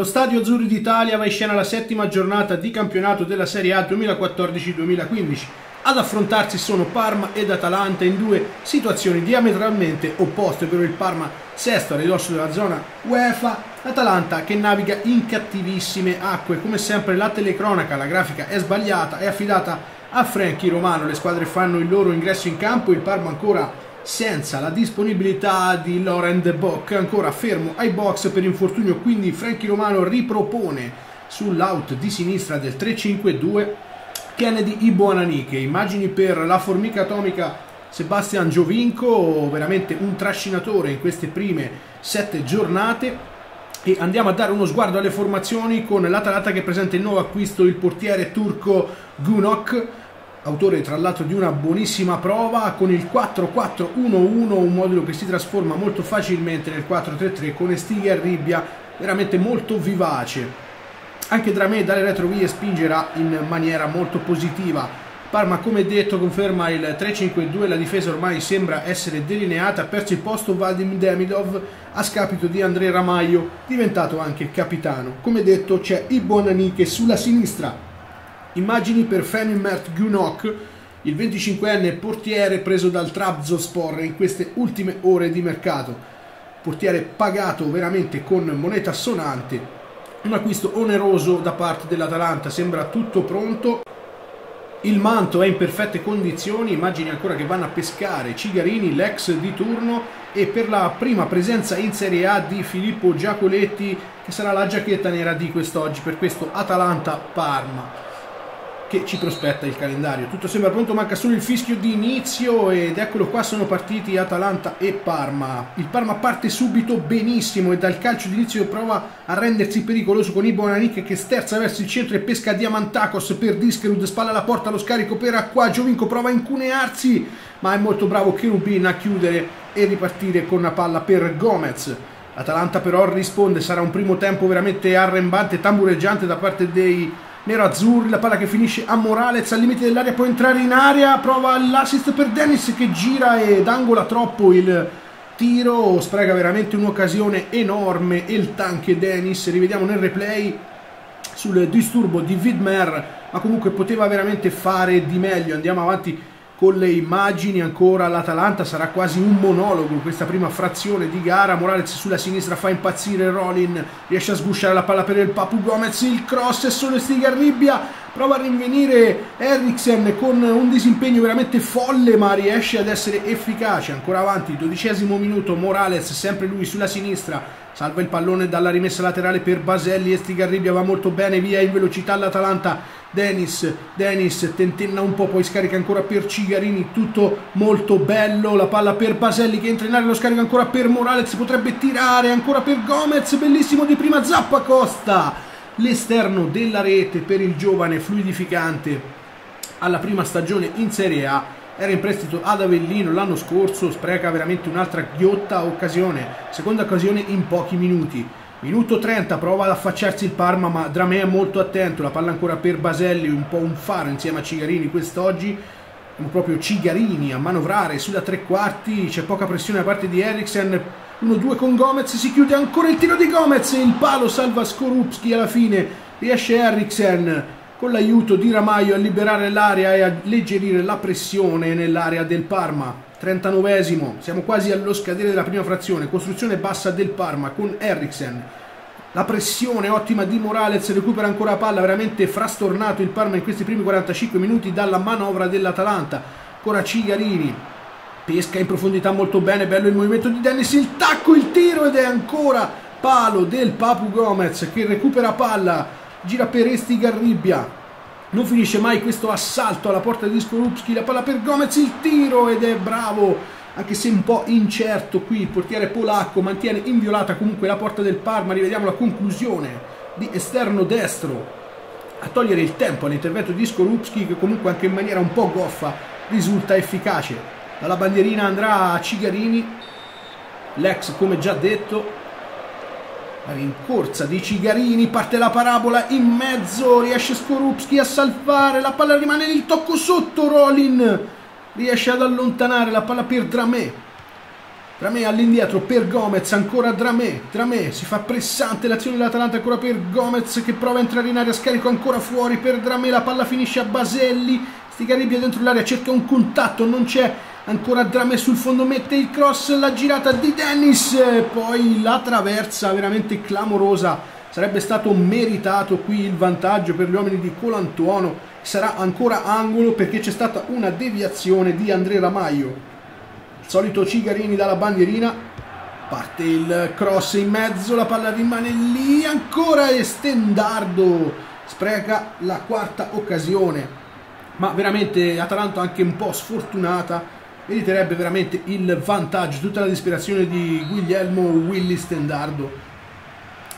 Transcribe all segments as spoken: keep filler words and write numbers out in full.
Allo Stadio Azzurri d'Italia va in scena la settima giornata di campionato della Serie A duemilaquattordici duemilaquindici. Ad affrontarsi sono Parma ed Atalanta in due situazioni diametralmente opposte, però il Parma sesto a ridosso della zona UEFA, Atalanta che naviga in cattivissime acque. Come sempre la telecronaca, la grafica è sbagliata, è affidata a Frankie Romano. Le squadre fanno il loro ingresso in campo, il Parma ancora senza la disponibilità di Laurent De Bock, ancora fermo ai box per infortunio, quindi Frankie Romano ripropone sull'out di sinistra del tre cinque due Kennedy Igboananike. Immagini per la formica atomica Sebastian Giovinco, veramente un trascinatore in queste prime sette giornate. E andiamo a dare uno sguardo alle formazioni con l'Atalanta che presenta il nuovo acquisto, il portiere turco Günok, autore tra l'altro di una buonissima prova con il quattro quattro uno uno, un modulo che si trasforma molto facilmente nel quattro tre tre con Estigarribia veramente molto vivace. Anche Dramé dalle retrovie spingerà in maniera molto positiva. Parma, come detto, conferma il tre cinque due, la difesa ormai sembra essere delineata, ha perso il posto Vadim Demidov a scapito di Andrei Ramaglio, diventato anche capitano. Come detto c'è Igboananike sulla sinistra. Immagini per Mert Günok, il venticinquenne portiere preso dal Trabzonspor in queste ultime ore di mercato. Portiere pagato veramente con moneta sonante, un acquisto oneroso da parte dell'Atalanta, sembra tutto pronto. Il manto è in perfette condizioni, immagini ancora che vanno a pescare Cigarini, l'ex di turno, e per la prima presenza in Serie A di Filippo Giacoletti, che sarà la giacchetta nera di quest'oggi per questo Atalanta-Parma che ci prospetta il calendario. Tutto sembra pronto, manca solo il fischio di inizio ed eccolo qua, sono partiti Atalanta e Parma. Il Parma parte subito benissimo e dal calcio d'inizio prova a rendersi pericoloso con Igboananike che sterza verso il centro e pesca Diamantakos per Discherud, spalla alla porta, lo scarico per Acqua, Giovinco prova a incunearsi ma è molto bravo Cherubin a chiudere e ripartire con una palla per Gomez. Atalanta però risponde, sarà un primo tempo veramente arrembante, tambureggiante da parte dei nero-azzurri, la palla che finisce a Morales al limite dell'area, può entrare in area, prova l'assist per Dennis che gira ed angola troppo il tiro, spreca veramente un'occasione enorme e il tank Dennis. Rivediamo nel replay sul disturbo di Widmer, ma comunque poteva veramente fare di meglio. Andiamo avanti con le immagini, ancora l'Atalanta, sarà quasi un monologo in questa prima frazione di gara. Morales sulla sinistra fa impazzire Rolin, riesce a sgusciare la palla per il Papu Gomez, il cross è solo Estigarribia, prova a rinvenire Eriksen con un disimpegno veramente folle ma riesce ad essere efficace. Ancora avanti, dodicesimo minuto, Morales sempre lui sulla sinistra, salva il pallone dalla rimessa laterale per Baselli, Estigarribia va molto bene, via in velocità l'Atalanta, Dennis, Dennis tentenna un po', poi scarica ancora per Cigarini, tutto molto bello, la palla per Baselli che entra in area, lo scarica ancora per Morales, potrebbe tirare ancora per Gomez, bellissimo di prima, zappa Costa, l'esterno della rete per il giovane fluidificante alla prima stagione in Serie A, era in prestito ad Avellino l'anno scorso, spreca veramente un'altra ghiotta occasione, seconda occasione in pochi minuti. Minuto trenta, prova ad affacciarsi il Parma ma Dramé è molto attento, la palla ancora per Baselli, un po' un faro insieme a Cigarini quest'oggi, proprio Cigarini a manovrare sulla tre quarti, c'è poca pressione da parte di Eriksen, uno due con Gomez, si chiude ancora il tiro di Gomez, il palo salva Skorupski, alla fine riesce Eriksen con l'aiuto di Ramaglio a liberare l'area e a alleggerire la pressione nell'area del Parma. trentanovesimo, siamo quasi allo scadere della prima frazione, costruzione bassa del Parma con Henriksen, la pressione ottima di Morales, recupera ancora palla, veramente frastornato il Parma in questi primi quarantacinque minuti dalla manovra dell'Atalanta. Ancora Cigarini, pesca in profondità molto bene, bello il movimento di Dennis, il tacco, il tiro ed è ancora palo del Papu Gomez che recupera palla, gira per Estigarribia. Non finisce mai questo assalto alla porta di Skorupski, la palla per Gomez, il tiro ed è bravo, anche se un po' incerto qui, il portiere polacco mantiene inviolata comunque la porta del Parma. Rivediamo la conclusione di esterno destro a togliere il tempo all'intervento di Skorupski che comunque anche in maniera un po' goffa risulta efficace. Dalla bandierina andrà a Cigarini, l'ex come già detto. La rincorsa di Cigarini, parte la parabola in mezzo, riesce Skorupski a salvare, la palla rimane nel tocco sotto, Rolin riesce ad allontanare la palla per Dramé. Dramé all'indietro per Gomez, ancora Dramé, Dramé si fa pressante l'azione dell'Atalanta ancora per Gomez che prova a entrare in aria, scarico ancora fuori per Dramé, la palla finisce a Baselli, Estigarribia dentro l'area cerca un contatto, non c'è, ancora Dramé sul fondo mette il cross, la girata di Dennis, poi la traversa veramente clamorosa, sarebbe stato meritato qui il vantaggio per gli uomini di Colantuono, sarà ancora angolo perché c'è stata una deviazione di Andrei Ramaglio. Solito Cigarini dalla bandierina, parte il cross in mezzo, la palla rimane lì, ancora e Stendardo spreca la quarta occasione, ma veramente Atalanta anche un po' sfortunata, meriterebbe veramente il vantaggio, tutta la disperazione di Guglielmo Willy Stendardo.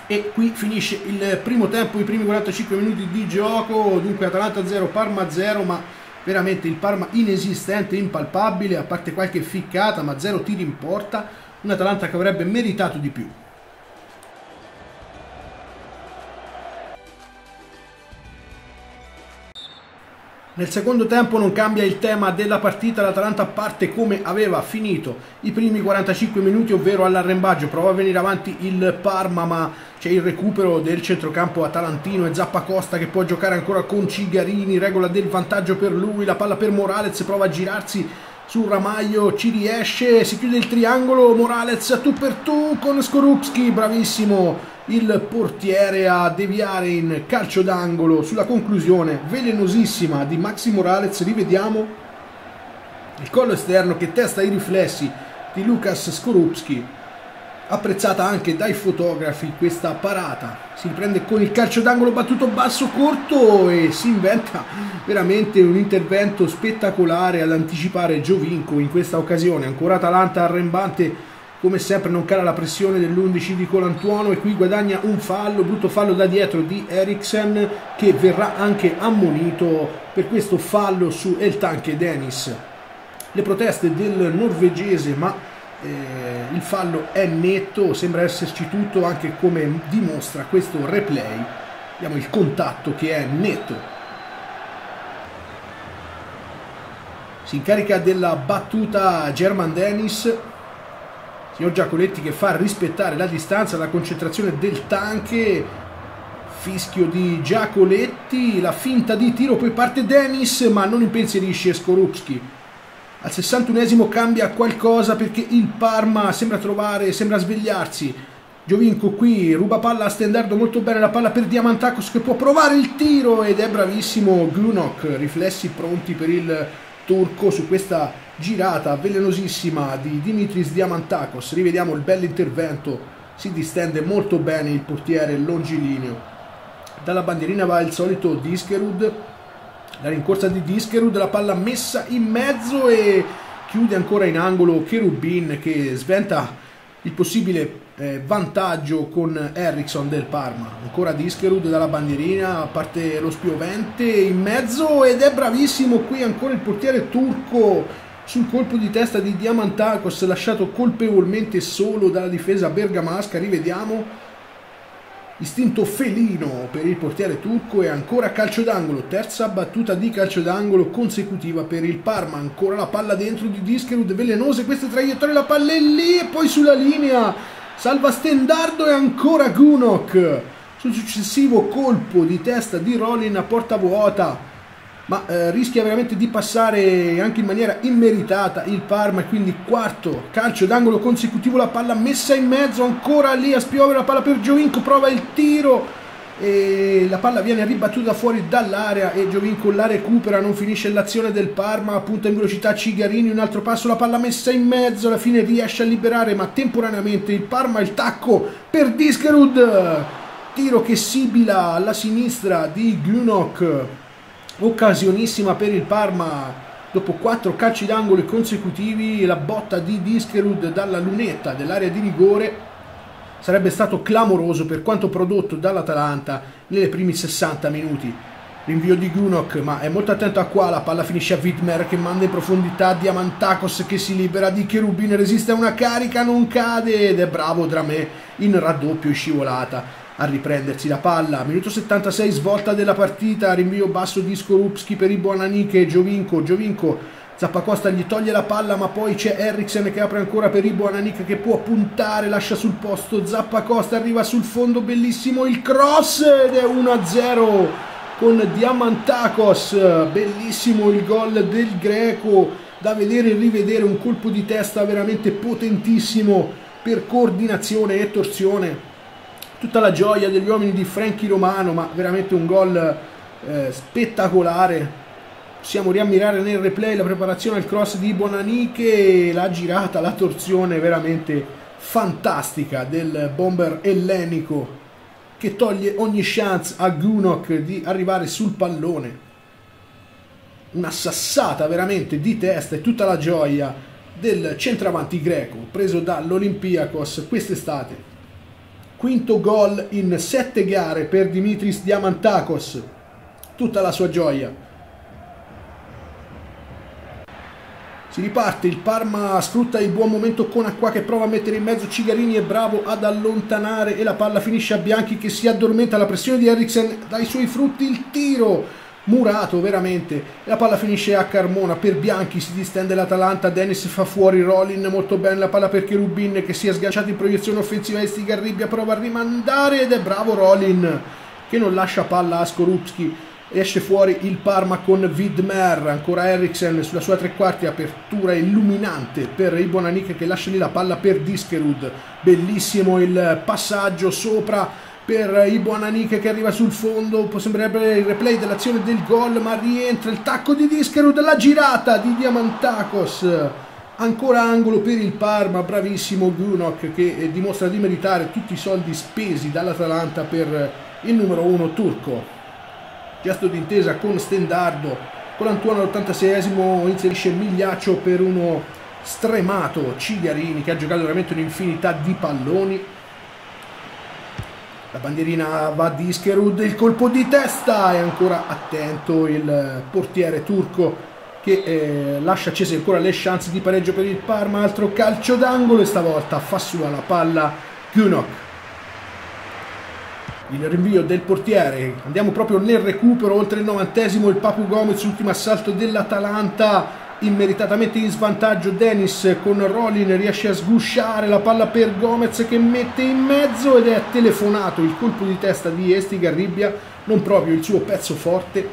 E qui finisce il primo tempo, i primi quarantacinque minuti di gioco, dunque Atalanta zero, Parma zero, ma veramente il Parma inesistente, impalpabile, a parte qualche ficcata, ma zero tiri in porta, un Atalanta che avrebbe meritato di più. Nel secondo tempo non cambia il tema della partita, l'Atalanta parte come aveva finito i primi quarantacinque minuti, ovvero all'arrembaggio, prova a venire avanti il Parma, ma c'è il recupero del centrocampo atalantino e Zappacosta che può giocare ancora con Cigarini, regola del vantaggio per lui, la palla per Morales, prova a girarsi su Ramaglio, ci riesce, si chiude il triangolo, Morales a tu per tu con Skorupski, bravissimo il portiere a deviare in calcio d'angolo sulla conclusione velenosissima di Maxi Morales. Rivediamo il collo esterno che testa i riflessi di Lukas Skorupski, apprezzata anche dai fotografi questa parata, si riprende con il calcio d'angolo battuto basso corto e si inventa veramente un intervento spettacolare ad anticipare Giovinco in questa occasione. Ancora Atalanta arrembante, come sempre non cala la pressione dell'undici di Colantuono e qui guadagna un fallo, brutto fallo da dietro di Eriksen che verrà anche ammonito per questo fallo su Eltanke Dennis. Le proteste del norvegese, ma eh, il fallo è netto, sembra esserci tutto anche come dimostra questo replay. Vediamo il contatto che è netto. Si incarica della battuta German Dennis. Signor Giacoletti che fa rispettare la distanza, la concentrazione del tanque, fischio di Giacoletti, la finta di tiro, poi parte Dennis ma non impensierisce Skorupski. Al sessantunesimo cambia qualcosa perché il Parma sembra trovare, sembra svegliarsi. Giovinco qui ruba palla a Stendardo, molto bene la palla per Diamantakos che può provare il tiro ed è bravissimo Günok, riflessi pronti per il turco su questa girata velenosissima di Dimitris Diamantakos. Rivediamo il bell'intervento, si distende molto bene il portiere longilineo. Dalla bandierina va il solito Discherud, la rincorsa di Discherud, la palla messa in mezzo e chiude ancora in angolo Cherubin che sventa il possibile eh, vantaggio con Henriksen del Parma. Ancora Discherud dalla bandierina, a parte lo spiovente in mezzo ed è bravissimo qui ancora il portiere turco sul colpo di testa di Diamantakos, lasciato colpevolmente solo dalla difesa bergamasca. Rivediamo, istinto felino per il portiere turco e ancora calcio d'angolo, terza battuta di calcio d'angolo consecutiva per il Parma. Ancora la palla dentro di Discherud, velenose queste traiettorie, la palla è lì e poi sulla linea, salva Stendardo e ancora Günok sul successivo colpo di testa di Rolin a porta vuota, ma eh, rischia veramente di passare anche in maniera immeritata il Parma e quindi quarto calcio d'angolo consecutivo, la palla messa in mezzo ancora lì a spiovere, la palla per Giovinco, prova il tiro e la palla viene ribattuta fuori dall'area e Giovinco la recupera, non finisce l'azione del Parma, punta in velocità Cigarini, un altro passo, la palla messa in mezzo, alla fine riesce a liberare ma temporaneamente il Parma, il tacco per Discherud, tiro che sibila alla sinistra di Günok, occasionissima per il Parma dopo quattro calci d'angolo consecutivi. La botta di Discherud dalla lunetta dell'area di rigore sarebbe stato clamoroso per quanto prodotto dall'Atalanta nei primi sessanta minuti. Rinvio di Günok, ma è molto attento a qua, la palla finisce a Widmer che manda in profondità Diamantakos che si libera di Cherubin, resiste a una carica, non cade ed è bravo Dramé in raddoppio e scivolata a riprendersi la palla. Minuto settantasei, svolta della partita, rinvio basso di Skorupski per Igboananike e Giovinco, Giovinco Zappacosta gli toglie la palla, ma poi c'è Henriksen che apre ancora per Igboananike che può puntare, lascia sul posto Zappacosta, arriva sul fondo, bellissimo il cross ed è uno a zero con Diamantakos. Bellissimo il gol del greco, da vedere e rivedere, un colpo di testa veramente potentissimo per coordinazione e torsione. Tutta la gioia degli uomini di Frankie Romano, ma veramente un gol eh, spettacolare. Possiamo riammirare nel replay la preparazione al cross di Igboananike, la girata, la torsione veramente fantastica del bomber ellenico che toglie ogni chance a Günok di arrivare sul pallone. Una sassata veramente di testa e tutta la gioia del centravanti greco preso dall'Olympiakos quest'estate. Quinto gol in sette gare per Dimitris Diamantakos, tutta la sua gioia. Si riparte, il Parma sfrutta il buon momento con Acqua che prova a mettere in mezzo Cigarini, è bravo ad allontanare e la palla finisce a Bianchi che si addormenta, alla pressione di Eriksen dai suoi frutti, il tiro murato veramente, la palla finisce a Carmona per Bianchi, si distende l'Atalanta, Dennis fa fuori Rolin, molto bene la palla per Cherubin che si è sganciato in proiezione offensiva, Estigarribia prova a rimandare ed è bravo Rolin che non lascia palla a Skorupski. Esce fuori il Parma con Widmer, ancora Eriksen sulla sua tre quarti, apertura illuminante per Igboananike che lascia lì la palla per Discherud, bellissimo il passaggio sopra per Igboananike che arriva sul fondo, sembrerebbe il replay dell'azione del gol ma rientra il tacco di Discherud, la girata di Diamantakos, ancora angolo per il Parma, bravissimo Günok che dimostra di meritare tutti i soldi spesi dall'Atalanta per il numero uno turco. Gesto d'intesa con Stendardo, con Antonio all'ottantaseiesimo inserisce Migliaccio per uno stremato Cigarini che ha giocato veramente un'infinità di palloni. La bandierina va a Discherud, il colpo di testa, è ancora attento il portiere turco che eh, lascia accese ancora le chance di pareggio per il Parma, altro calcio d'angolo e stavolta fa sua la palla Günok. Il rinvio del portiere, andiamo proprio nel recupero, oltre il novantesimo il Papu Gomez, ultimo assalto dell'Atalanta, immeritatamente in svantaggio Dennis con Rolin, riesce a sgusciare la palla per Gomez che mette in mezzo ed è telefonato il colpo di testa di Estigarribia, non proprio il suo pezzo forte.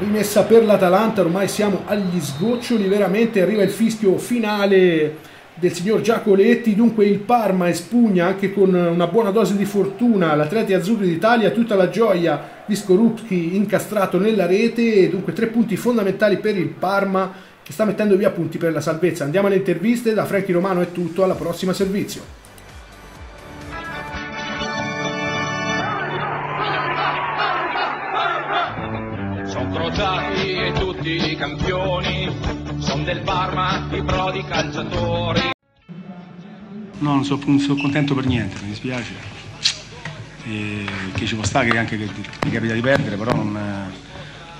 Rimessa per l'Atalanta, ormai siamo agli sgoccioli veramente, arriva il fischio finale del signor Giacoletti, dunque il Parma espugna anche con una buona dose di fortuna l'atleti azzurri d'Italia, tutta la gioia di Skorupski incastrato nella rete, dunque tre punti fondamentali per il Parma che sta mettendo via punti per la salvezza. Andiamo alle interviste, da Frankie Romano è tutto, alla prossima servizio. Sono crociati e tutti i campioni, sono del Parma, i prodi calciatori. No, non sono, non sono contento per niente, mi dispiace. E che ci può stare che anche che mi capita di perdere, però non,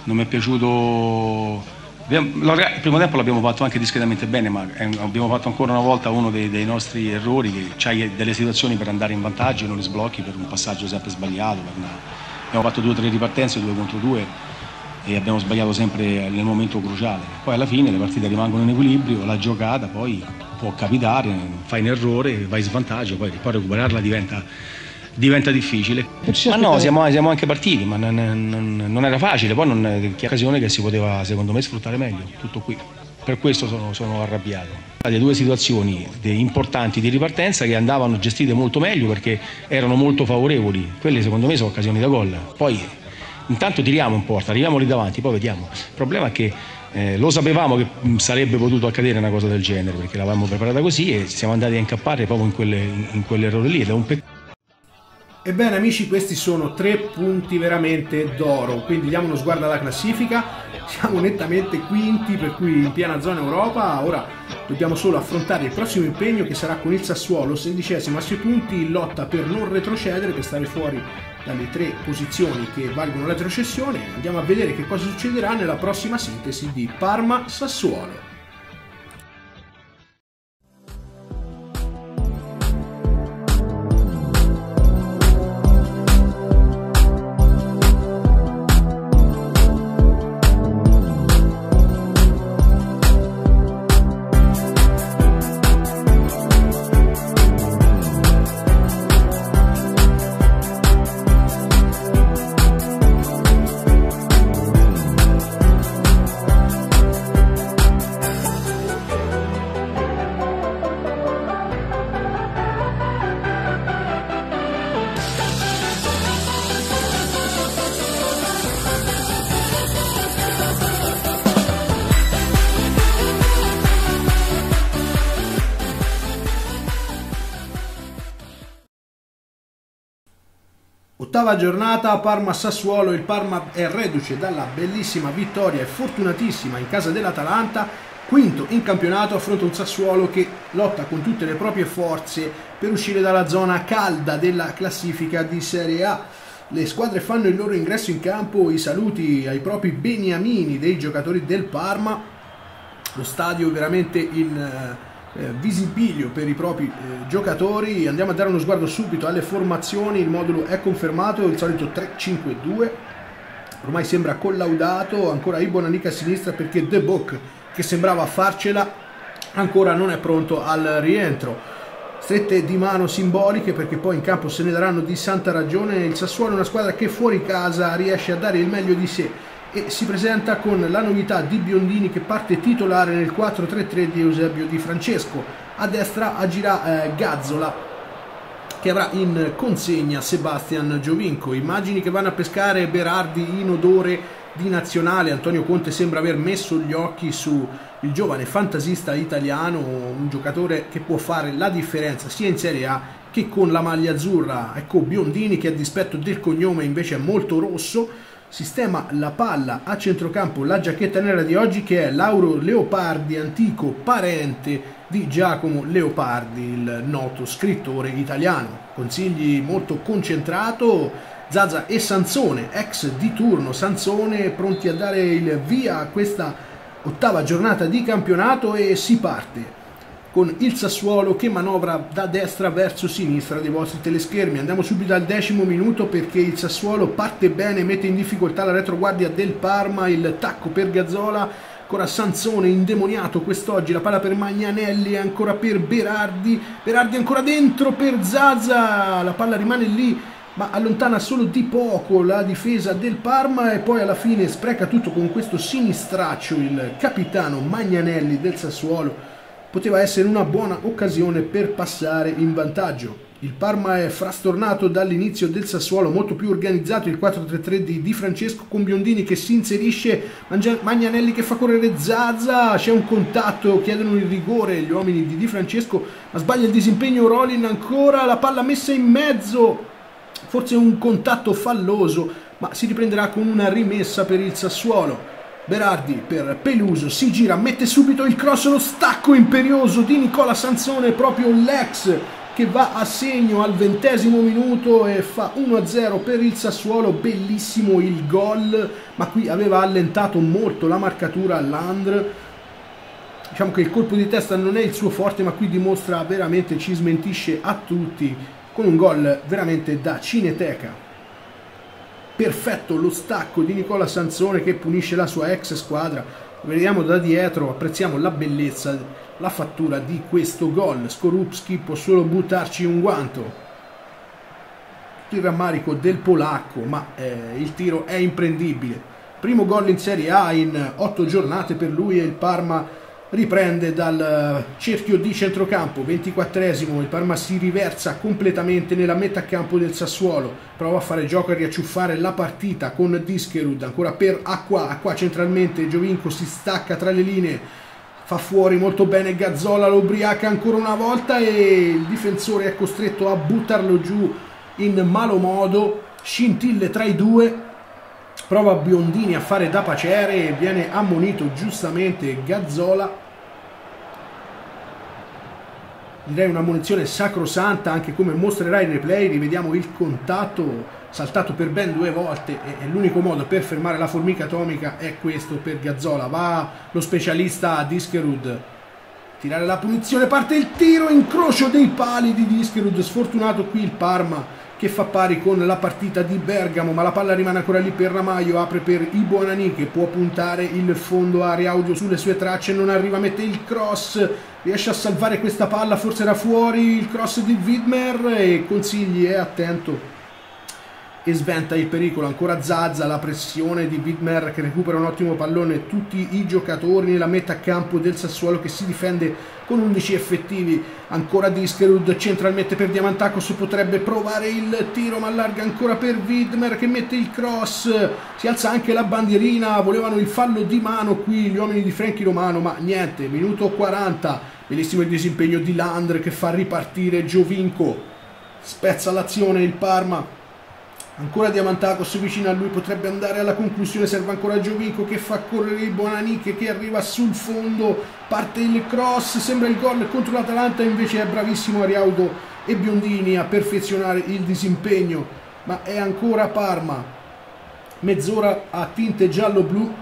non mi è piaciuto. Il primo tempo l'abbiamo fatto anche discretamente bene, ma abbiamo fatto ancora una volta uno dei, dei nostri errori, che c'hai delle situazioni per andare in vantaggio e non le sblocchi per un passaggio sempre sbagliato. Per una... Abbiamo fatto due o tre ripartenze, due contro due. E abbiamo sbagliato sempre nel momento cruciale. Poi alla fine le partite rimangono in equilibrio, la giocata poi può capitare, fai un errore, vai in svantaggio, poi, poi recuperarla diventa, diventa difficile. Ma no, siamo, siamo anche partiti, ma non, non, non era facile, poi non è occasione che si poteva secondo me sfruttare meglio, tutto qui. Per questo sono, sono arrabbiato. Delle due situazioni importanti di ripartenza che andavano gestite molto meglio perché erano molto favorevoli, quelle secondo me sono occasioni da gol. Poi intanto tiriamo in porta, arriviamo lì davanti, poi vediamo. Il problema è che eh, lo sapevamo che sarebbe potuto accadere una cosa del genere, perché l'avevamo preparata così e siamo andati a incappare proprio in, quelle, in quell'errore lì, ed è un peccato. Ebbene amici, questi sono tre punti veramente d'oro, quindi diamo uno sguardo alla classifica, siamo nettamente quinti, per cui in piena zona Europa. Ora dobbiamo solo affrontare il prossimo impegno che sarà con il Sassuolo, sedicesimo a sei punti, lotta per non retrocedere, per stare fuori dalle tre posizioni che valgono la retrocessione. Andiamo a vedere che cosa succederà nella prossima sintesi di Parma-Sassuolo. Ottava giornata, Parma-Sassuolo, il Parma è reduce dalla bellissima vittoria e fortunatissima in casa dell'Atalanta, quinto in campionato, affronta un Sassuolo che lotta con tutte le proprie forze per uscire dalla zona calda della classifica di Serie A. Le squadre fanno il loro ingresso in campo, i saluti ai propri beniamini dei giocatori del Parma, lo stadio veramente in... Eh, visibilio per i propri eh, giocatori. Andiamo a dare uno sguardo subito alle formazioni. Il modulo è confermato, il solito tre cinque due ormai sembra collaudato. Ancora Igboananike a sinistra perché De Bock, che sembrava farcela, ancora non è pronto al rientro. Strette di mano simboliche perché poi in campo se ne daranno di santa ragione. Il Sassuolo è una squadra che fuori casa riesce a dare il meglio di sé e si presenta con la novità di Biondini, che parte titolare nel quattro tre tre di Eusebio Di Francesco. A destra agirà eh, Gazzola, che avrà in consegna Sebastian Giovinco. Immagini che vanno a pescare Berardi in odore di nazionale. Antonio Conte sembra aver messo gli occhi su il giovane fantasista italiano, un giocatore che può fare la differenza sia in Serie A che con la maglia azzurra. Ecco Biondini, che a dispetto del cognome invece è molto rosso, sistema la palla a centrocampo. La giacchetta nera di oggi, che è Lauro Leopardi, antico parente di Giacomo Leopardi, il noto scrittore italiano. Consigli molto concentrato, Zaza e Sansone, ex di turno Sansone, pronti a dare il via a questa ottava giornata di campionato, e si parte con il Sassuolo che manovra da destra verso sinistra dei vostri teleschermi. Andiamo subito al decimo minuto perché il Sassuolo parte bene, mette in difficoltà la retroguardia del Parma, il tacco per Gazzola, ancora Sansone indemoniato quest'oggi, la palla per Magnanelli, ancora per Berardi, Berardi ancora dentro per Zaza, la palla rimane lì ma allontana solo di poco la difesa del Parma e poi alla fine spreca tutto con questo sinistraccio il capitano Magnanelli del Sassuolo. Poteva essere una buona occasione per passare in vantaggio. Il Parma è frastornato dall'inizio del Sassuolo, molto più organizzato il quattro tre tre di Di Francesco, con Biondini che si inserisce, Magnanelli che fa correre Zaza, c'è un contatto, chiedono il rigore gli uomini di Di Francesco, ma sbaglia il disimpegno Rolin, ancora la palla messa in mezzo, forse un contatto falloso, ma si riprenderà con una rimessa per il Sassuolo. Berardi per Peluso, si gira, mette subito il cross, lo stacco imperioso di Nicola Sansone, proprio l'ex, che va a segno al ventesimo minuto e fa uno a zero per il Sassuolo. Bellissimo il gol, ma qui aveva allentato molto la marcatura Landr. Diciamo che il colpo di testa non è il suo forte, ma qui dimostra veramente, ci smentisce a tutti con un gol veramente da cineteca. Perfetto lo stacco di Nicola Sansone che punisce la sua ex squadra. Vediamo da dietro, apprezziamo la bellezza, la fattura di questo gol. Skorupski può solo buttarci un guanto. Il rammarico del polacco, ma eh, il tiro è imprendibile. Primo gol in Serie A in otto giornate per lui e il Parma riprende dal cerchio di centrocampo. Ventiquattresimo, il Parma si riversa completamente nella metà campo del Sassuolo, prova a fare gioco e a riacciuffare la partita con Discherud, ancora per Acqua, Acqua centralmente, Giovinco si stacca tra le linee, fa fuori molto bene Gazzola, lo ubriaca ancora una volta e il difensore è costretto a buttarlo giù in malo modo. Scintille tra i due, prova Biondini a fare da paciere e viene ammonito giustamente Gazzola. Direi una ammonizione sacrosanta, anche come mostrerà il replay. Rivediamo il contatto, saltato per ben due volte, e l'unico modo per fermare la formica atomica è questo per Gazzola. Va lo specialista a Discherud, tirare la punizione, parte il tiro, incrocio dei pali di Discherud, sfortunato qui il Parma che fa pari con la partita di Bergamo, ma la palla rimane ancora lì per Ramaglio, apre per Igboananike, può puntare il fondo aria, Audio sulle sue tracce, non arriva, mette il cross, riesce a salvare questa palla, forse era fuori il cross di Widmer e Consigli è attento e sventa il pericolo. Ancora Zaza, la pressione di Widmer che recupera un ottimo pallone, tutti i giocatori nella metà campo del Sassuolo che si difende con undici effettivi. Ancora Discherud centralmente per Diamantakos, potrebbe provare il tiro ma allarga ancora per Widmer che mette il cross, si alza anche la bandierina, volevano il fallo di mano qui gli uomini di Frankie Romano ma niente. Minuto quaranta, bellissimo il disimpegno di Landr che fa ripartire Giovinco, spezza l'azione il Parma. Ancora Diamantakos si vicina a lui, potrebbe andare alla conclusione, serve ancora Giovinco che fa correre Igboananike che arriva sul fondo, parte il cross, sembra il gol contro l'Atalanta, invece è bravissimo Ariaudo e Biondini a perfezionare il disimpegno, ma è ancora Parma, mezz'ora a tinte giallo-blu,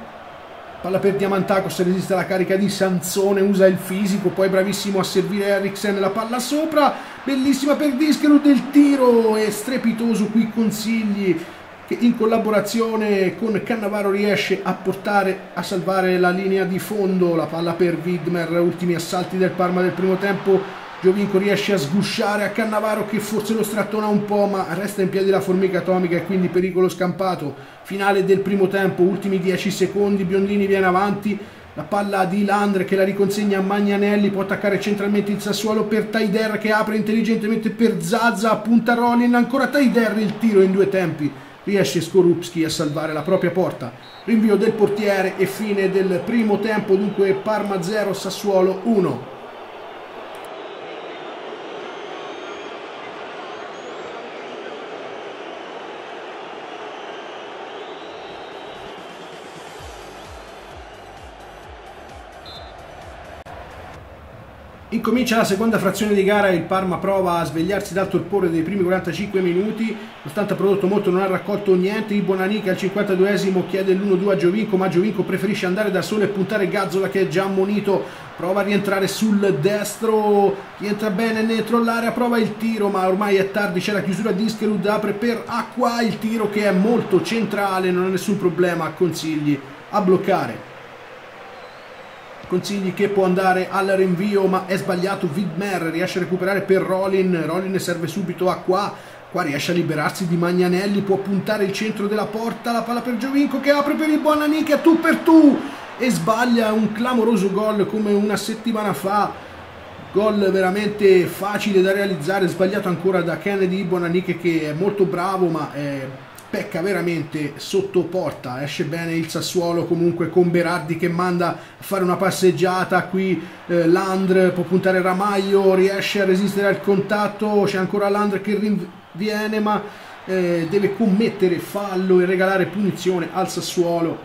palla per Diamantakos, resiste alla carica di Sansone, usa il fisico, poi bravissimo a servire Eriksen, la palla sopra, bellissima per Discherud del tiro, è strepitoso qui Consigli che in collaborazione con Cannavaro riesce a portare a salvare la linea di fondo, la palla per Widmer, ultimi assalti del Parma del primo tempo, Giovinco riesce a sgusciare a Cannavaro che forse lo strattona un po' ma resta in piedi la formica atomica e quindi pericolo scampato, finale del primo tempo, ultimi dieci secondi, Biondini viene avanti, la palla di Landre che la riconsegna a Magnanelli, può attaccare centralmente il Sassuolo per Taider che apre intelligentemente per Zaza, punta Rolin, ancora Taider, il tiro in due tempi, riesce Skorupski a salvare la propria porta, rinvio del portiere e fine del primo tempo, dunque Parma zero Sassuolo uno. Incomincia la seconda frazione di gara e il Parma prova a svegliarsi dal torpore dei primi quarantacinque minuti, nonostante ha prodotto molto non ha raccolto niente, Igboananike al cinquantaduesimo chiede l'uno due a Giovinco ma Giovinco preferisce andare da solo e puntare Gazzola che è già ammonito, prova a rientrare sul destro, rientra bene dentro l'area, prova il tiro ma ormai è tardi, c'è la chiusura di Discherud, apre per Acqua, il tiro che è molto centrale, non ha nessun problema Consigli a bloccare. Consigli che può andare al rinvio ma è sbagliato, Widmer riesce a recuperare per Rolin, Rolin serve subito a qua, qua riesce a liberarsi di Magnanelli, può puntare il centro della porta, la palla per Giovinco che apre per Igboananike a tu per tu e sbaglia un clamoroso gol come una settimana fa, gol veramente facile da realizzare, sbagliato ancora da Kennedy Igboananike che è molto bravo ma è... pecca veramente sotto porta, esce bene il Sassuolo comunque con Berardi che manda a fare una passeggiata qui eh, Landre, può puntare Ramaglio, riesce a resistere al contatto, c'è ancora Landre che rinviene ma eh, deve commettere fallo e regalare punizione al Sassuolo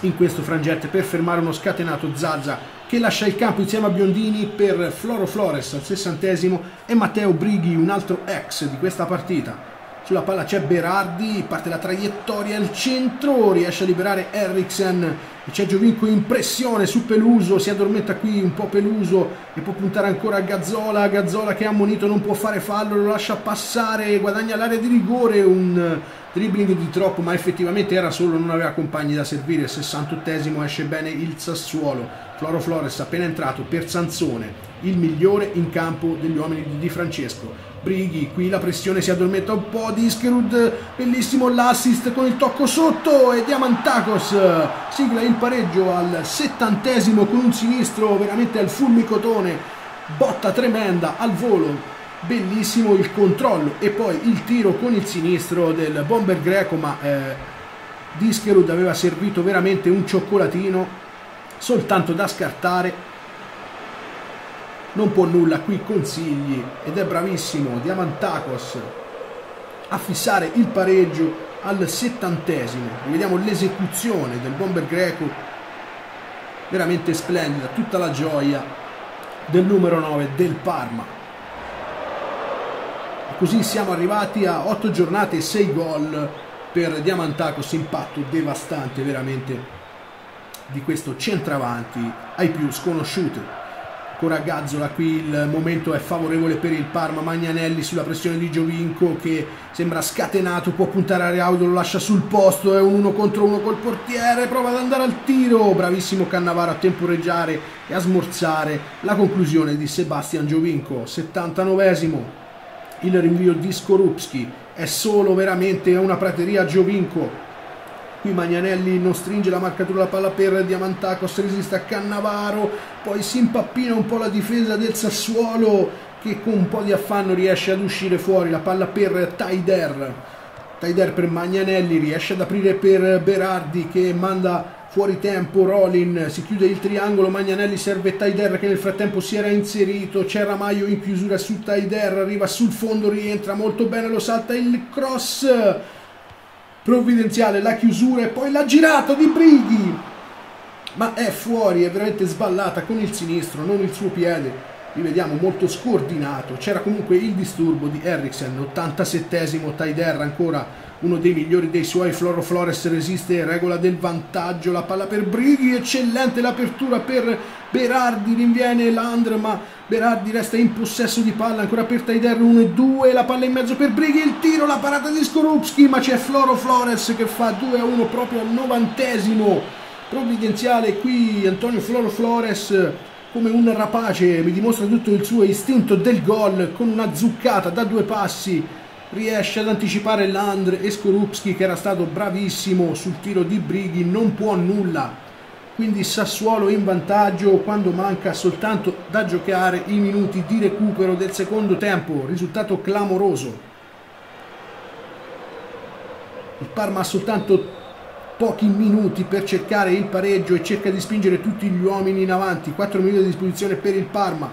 in questo frangente per fermare uno scatenato Zaza che lascia il campo insieme a Biondini per Floro Flores al sessantesimo e Matteo Brighi, un altro ex di questa partita. Sulla palla c'è Berardi, parte la traiettoria al centro, riesce a liberare Henriksen, c'è Giovinco in pressione su Peluso, si addormenta qui un po' Peluso e può puntare ancora a Gazzola, Gazzola che è ammonito non può fare fallo, lo lascia passare, guadagna l'area di rigore, un dribbling di troppo ma effettivamente era solo, non aveva compagni da servire, sessantottesimo esce bene il Sassuolo, Floro Flores appena entrato per Sansone, il migliore in campo degli uomini di Di Francesco. Brighi, qui la pressione si addormenta un po', Discherud, bellissimo l'assist con il tocco sotto e Diamantakos sigla il pareggio al settantesimo con un sinistro veramente al fulmicotone, botta tremenda al volo, bellissimo il controllo e poi il tiro con il sinistro del bomber greco ma eh, Discherud aveva servito veramente un cioccolatino soltanto da scartare. Non può nulla qui Consigli ed è bravissimo Diamantakos a fissare il pareggio al settantesimo. Vediamo l'esecuzione del bomber greco, veramente splendida, tutta la gioia del numero nove del Parma. E così siamo arrivati a otto giornate e sei gol per Diamantakos, impatto devastante veramente di questo centravanti ai più sconosciuti. Ancora Gazzola, qui il momento è favorevole per il Parma, Magnanelli sulla pressione di Giovinco che sembra scatenato, può puntare a Riaudo, lo lascia sul posto, è un uno contro uno col portiere, prova ad andare al tiro, bravissimo Cannavaro a temporeggiare e a smorzare la conclusione di Sebastian Giovinco, settantanovesimo, il rinvio di Skorupski, è solo veramente una prateria Giovinco. Qui Magnanelli non stringe la marcatura, la palla per Diamantakos, resiste a Cannavaro, poi si impappina un po' la difesa del Sassuolo che con un po' di affanno riesce ad uscire fuori, la palla per Taider, Taider per Magnanelli, riesce ad aprire per Berardi che manda fuori tempo Rolin, si chiude il triangolo, Magnanelli serve Taider che nel frattempo si era inserito, c'è Ramaglio in chiusura su Taider, arriva sul fondo, rientra molto bene, lo salta il cross provvidenziale la chiusura e poi l'ha girato Di Brighi, ma è fuori, è veramente sballata con il sinistro, non il suo piede. Li vediamo molto scordinato, c'era comunque il disturbo di Henriksen. Ottantasettesimo, Taider ancora uno dei migliori dei suoi, Floro Flores resiste, regola del vantaggio, la palla per Brighi, eccellente l'apertura per Berardi, rinviene Landre, ma Berardi resta in possesso di palla, ancora per Taider, uno e due, la palla in mezzo per Brighi, il tiro, la parata di Skorupski, ma c'è Floro Flores che fa due a uno proprio al novantesimo, provvidenziale qui Antonio Floro Flores, come un rapace, mi dimostra tutto il suo istinto del gol, con una zuccata da due passi riesce ad anticipare Landre e Skorupski che era stato bravissimo sul tiro di Brighi, non può nulla. Quindi Sassuolo in vantaggio quando manca soltanto da giocare i minuti di recupero del secondo tempo, risultato clamoroso. Il Parma ha soltanto pochi minuti per cercare il pareggio e cerca di spingere tutti gli uomini in avanti, quattro minuti a disposizione per il Parma.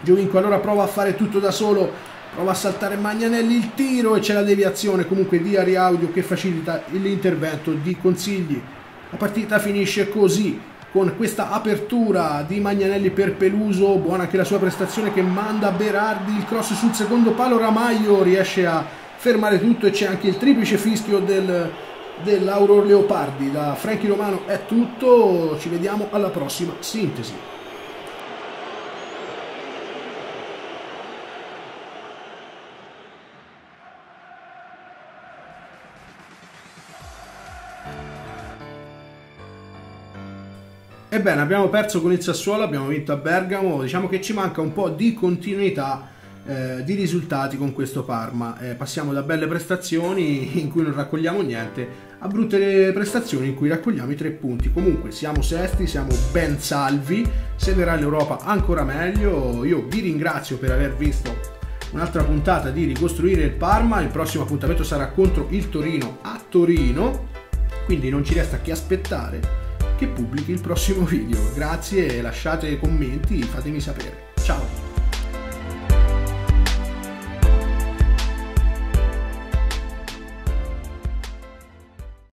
Giovinco allora prova a fare tutto da solo, prova a saltare Magnanelli, il tiro e c'è la deviazione comunque di Ariaudio che facilita l'intervento di Consigli. La partita finisce così, con questa apertura di Magnanelli per Peluso, buona anche la sua prestazione che manda Berardi, il cross sul secondo palo, Ramaglio riesce a fermare tutto e c'è anche il triplice fischio del dell'Aurora Leopardi. Da Frankie Romano è tutto, ci vediamo alla prossima sintesi. Ebbene, abbiamo perso con il Sassuolo, abbiamo vinto a Bergamo, diciamo che ci manca un po' di continuità Eh, di risultati con questo Parma, eh, passiamo da belle prestazioni in cui non raccogliamo niente a brutte prestazioni in cui raccogliamo i tre punti. Comunque siamo sesti, siamo ben salvi, se verrà l'Europa ancora meglio. Io vi ringrazio per aver visto un'altra puntata di Ricostruire il Parma, il prossimo appuntamento sarà contro il Torino a Torino, quindi non ci resta che aspettare che pubblichi il prossimo video. Grazie, lasciate commenti, fatemi sapere, ciao!